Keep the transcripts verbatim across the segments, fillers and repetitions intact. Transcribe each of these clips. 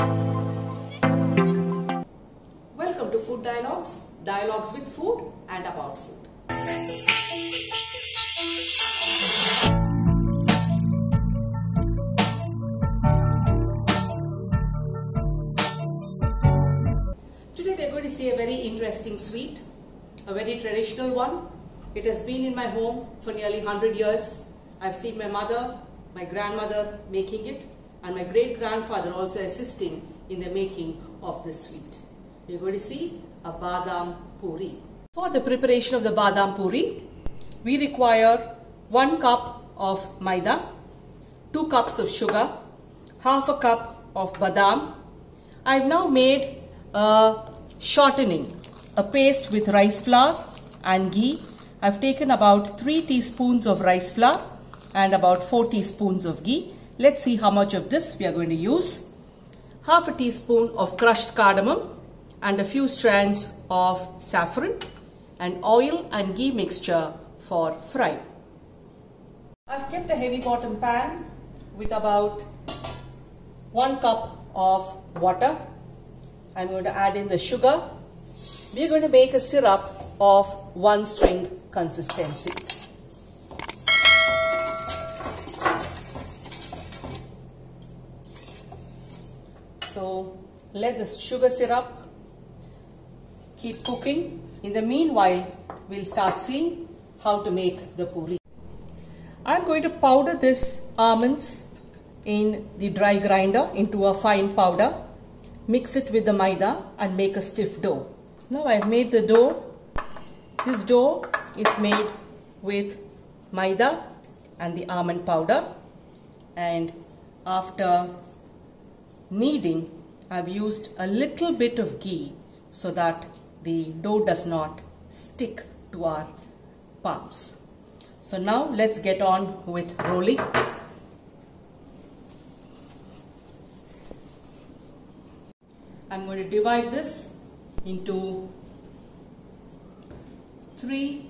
Welcome to Food Dialogues, dialogues with food and about food. Today we are going to see a very interesting sweet, a very traditional one. It has been in my home for nearly one hundred years. I've seen my mother, my grandmother making it, and my great-grandfather also assisting in the making of this sweet. We're going to see a badam puri. For the preparation of the badam puri, we require one cup of maida, two cups of sugar, half a cup of badam. I've now made a shortening, a paste with rice flour and ghee. I've taken about three teaspoons of rice flour and about four teaspoons of ghee. Let's see how much of this we are going to use. Half a teaspoon of crushed cardamom and a few strands of saffron, and oil and ghee mixture for frying. I've kept a heavy bottom pan with about one cup of water. I'm going to add in the sugar. We're going to make a syrup of one string consistency. So let the sugar syrup keep cooking. In the meanwhile, we'll start seeing how to make the puri. I'm going to powder this almonds in the dry grinder into a fine powder. Mix it with the maida and make a stiff dough. Now I've made the dough. This dough is made with maida and the almond powder, and after kneading, I've used a little bit of ghee so that the dough does not stick to our palms. So now let's get on with rolling. I'm going to divide this into three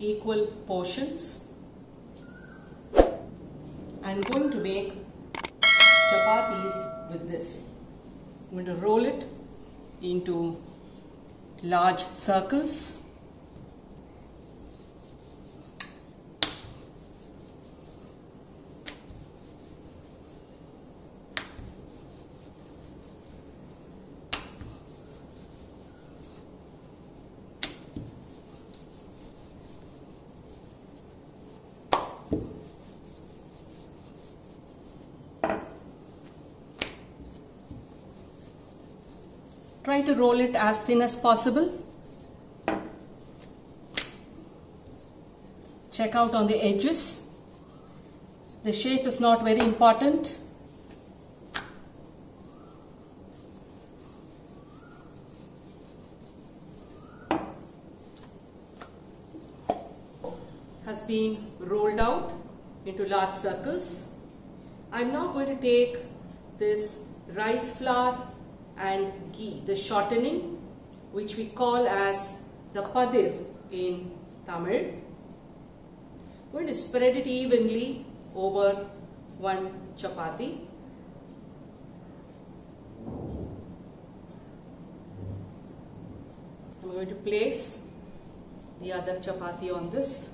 equal portions. I'm going to make chapatis with this. I'm going to roll it into large circles. Try to roll it as thin as possible. Check out on the edges. The shape is not very important. Has been rolled out into large circles. I'm now going to take this rice flour and ghee, the shortening which we call as the padir in Tamil. I'm going to spread it evenly over one chapati. I'm going to place the other chapati on this.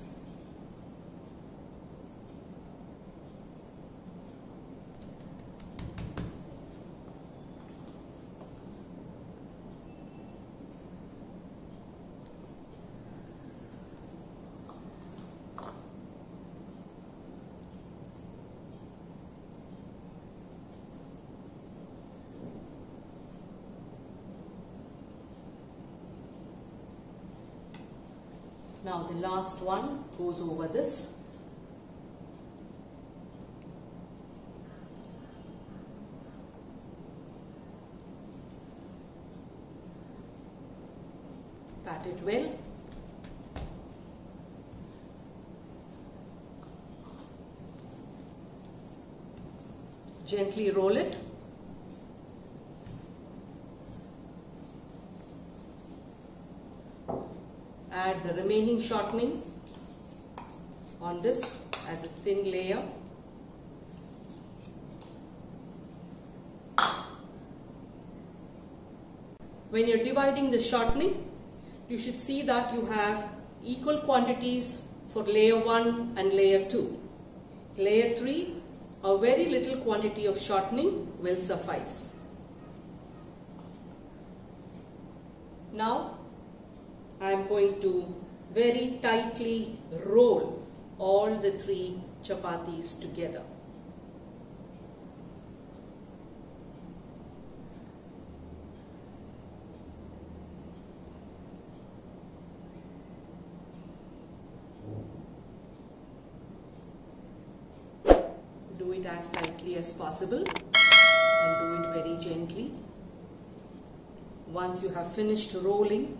Now the last one goes over this. Pat it well. Gently roll it. Add the remaining shortening on this as a thin layer. when you're dividing the shortening, you should see that you have equal quantities for layer one and layer two. Layer three, a very little quantity of shortening will suffice. Now I am going to very tightly roll all the three chapatis together. Do it as tightly as possible and do it very gently. Once you have finished rolling,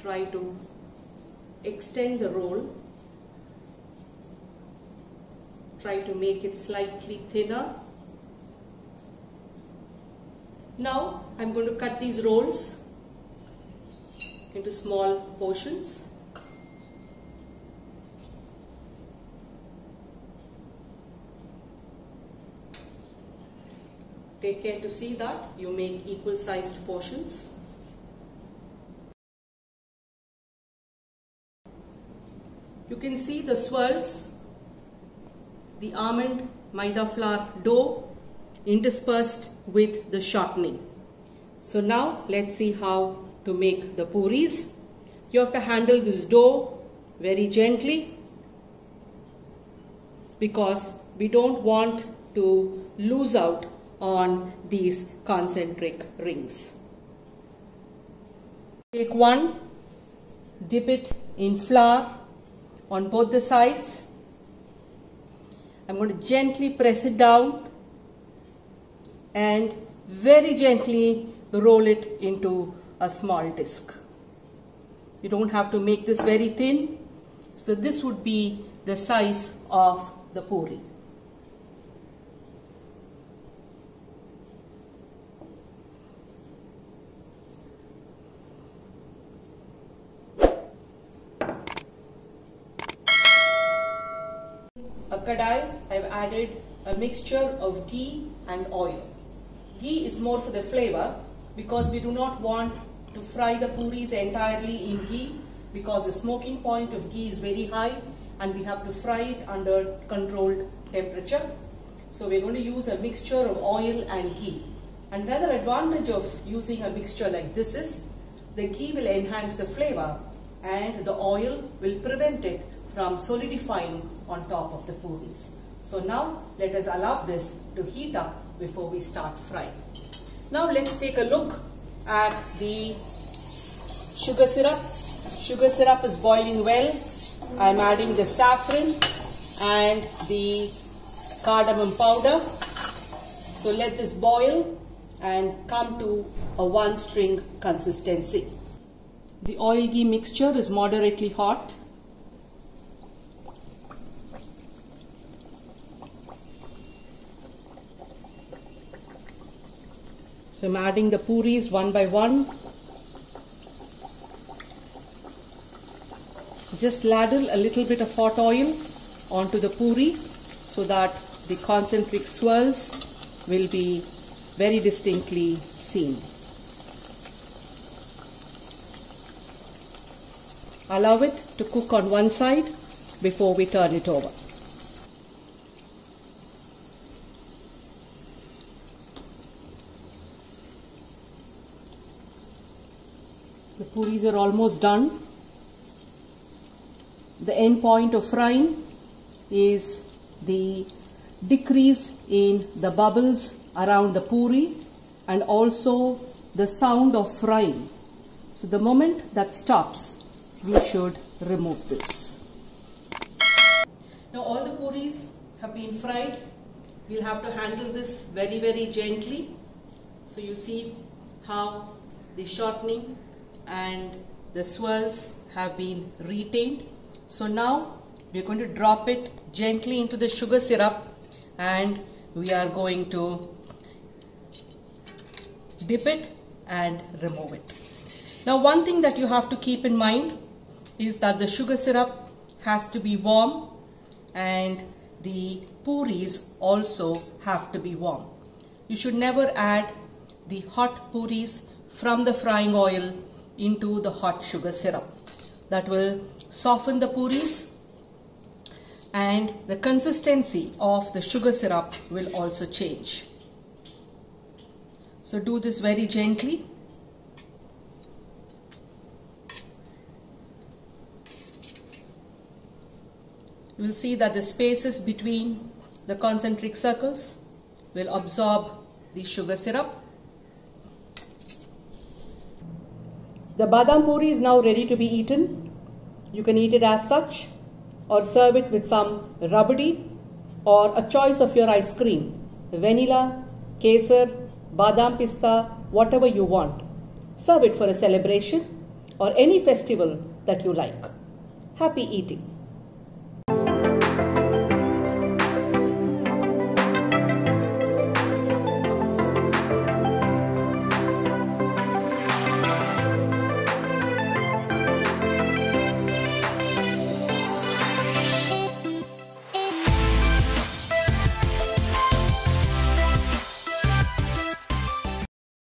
try to extend the roll, try to make it slightly thinner. Now I'm going to cut these rolls into small portions. Take care to see that you make equal sized portions. You can see the swirls, the almond maida flour dough interspersed with the shortening. So now let's see how to make the puris. You have to handle this dough very gently because we don't want to lose out on these concentric rings. Take one, dip it in flour on both the sides. I'm going to gently press it down and very gently roll it into a small disc. You don't have to make this very thin. So this would be the size of the puri. A kadai, I've added a mixture of ghee and oil. Ghee is more for the flavor because we do not want to fry the puris entirely in ghee because the smoking point of ghee is very high and we have to fry it under controlled temperature. So we're going to use a mixture of oil and ghee. And another advantage of using a mixture like this is the ghee will enhance the flavor and the oil will prevent it from solidifying on top of the puris. So now let us allow this to heat up before we start frying. Now let's take a look at the sugar syrup. Sugar syrup is boiling well. I'm adding the saffron and the cardamom powder. So let this boil and come to a one string consistency. The oil ghee mixture is moderately hot. So I'm adding the puris one by one. Just ladle a little bit of hot oil onto the puri so that the concentric swirls will be very distinctly seen. Allow it to cook on one side before we turn it over. The puris are almost done. The end point of frying is the decrease in the bubbles around the puri and also the sound of frying. So the moment that stops, we should remove this. Now all the puris have been fried. We'll have to handle this very very gently. So you see how the shortening and the swirls have been retained. So now we're going to drop it gently into the sugar syrup and we are going to dip it and remove it. Now one thing that you have to keep in mind is that the sugar syrup has to be warm and the puris also have to be warm. You should never add the hot puris from the frying oil into the hot sugar syrup. That will soften the puris and the consistency of the sugar syrup will also change. So do this very gently. You will see that the spaces between the concentric circles will absorb the sugar syrup. The badam puri is now ready to be eaten. You can eat it as such or serve it with some rabdi or a choice of your ice cream, vanilla, kesar, badam pista, whatever you want. Serve it for a celebration or any festival that you like. Happy eating!